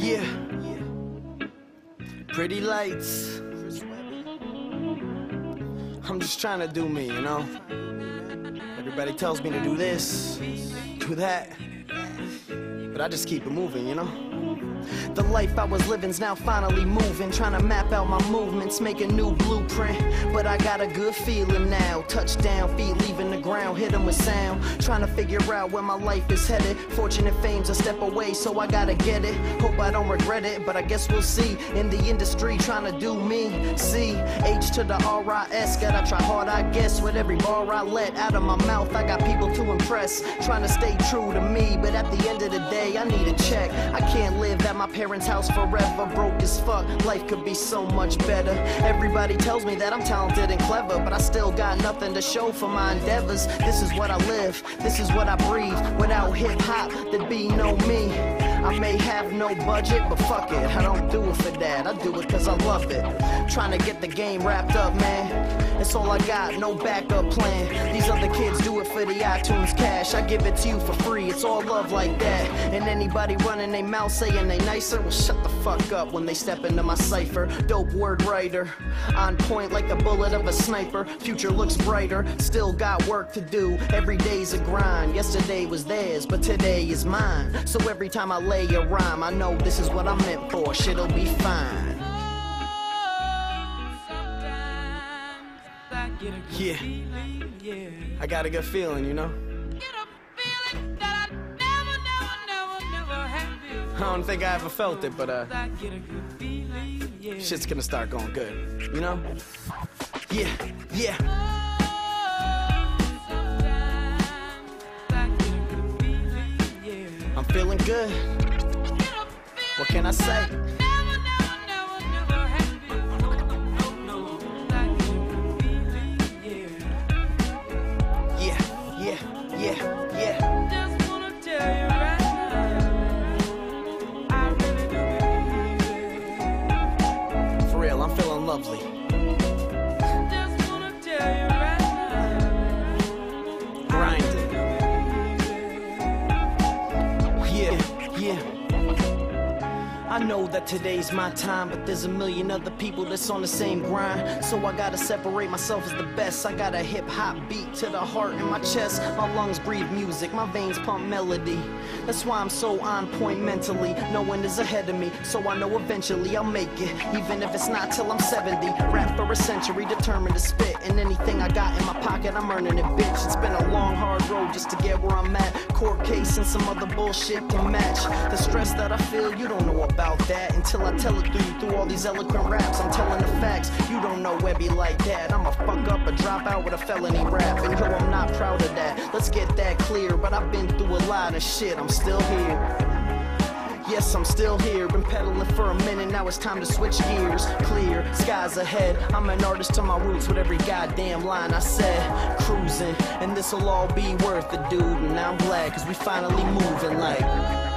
Yeah, pretty lights. I'm just trying to do me, you know. Everybody tells me to do this, do that, but I just keep it moving, you know. The life I was living's now finally moving. Trying to map out my movements, make a new blueprint. But I got a good feeling now. Touchdown, feet leaving the ground, hit 'em with sound. Trying to figure out where my life is headed. Fortune and fame's a step away, so I gotta get it. Hope I don't regret it, but I guess we'll see. In the industry, trying to do me. C, H to the R-I-S. Gotta try hard, I guess. With every bar I let out of my mouth, I got people to impress. Trying to stay true to me, but at the end of the day, I need a check. I can't live at my parents' house forever, broke as fuck. Life could be so much better. Everybody tells me that I'm talented and clever, but I still got nothing to show for my endeavors. This is what I live, this is what I breathe. Without hip-hop, there'd be no me. I may have no budget, but fuck it, I don't do it for that. I do it cause I love it. Trying to get the game wrapped up, man. It's all I got, no backup plan. These other kids do it for the iTunes cash. I give it to you for free, it's all love like that. And anybody running their mouth saying they nicer, well shut the fuck up when they step into my cipher. Dope word writer, on point like the bullet of a sniper. Future looks brighter, still got work to do. Every day's a grind, yesterday was theirs, but today is mine. So every time I lay a rhyme, I know this is what I'm meant for, shit'll be fine. Yeah, I got a good feeling, you know. I don't think I ever felt it, but shit's gonna start going good, you know? Yeah, yeah. I'm feeling good. What can I say? Yeah, yeah, yeah, yeah. I'm feeling lovely. Just wanna tell you right now. Grinding. Yeah, yeah. I know that today's my time, but there's a million other people that's on the same grind. So I gotta separate myself as the best. I got a hip-hop beat to the heart in my chest. My lungs breathe music, my veins pump melody. That's why I'm so on point mentally. No one is ahead of me, so I know eventually I'll make it. Even if it's not till I'm 70. Rap for a century, determined to spit. And anything I got in my pocket, I'm earning it, bitch. It's been a long, hard road just to get where I'm at. Court case and some other bullshit to match. The stress that I feel, you don't know about that until I tell it through all these eloquent raps. I'm telling the facts, you don't know Webby like that. I'ma fuck up or drop out with a felony rap, and yo, I'm not proud of that. Let's get that clear, but I've been through a lot of shit. I'm still here. Yes, I'm still here, been peddling for a minute, now it's time to switch gears. Clear, skies ahead, I'm an artist to my roots with every goddamn line I said. Cruising, and this'll all be worth it, dude, and I'm glad, cause we finally moving like...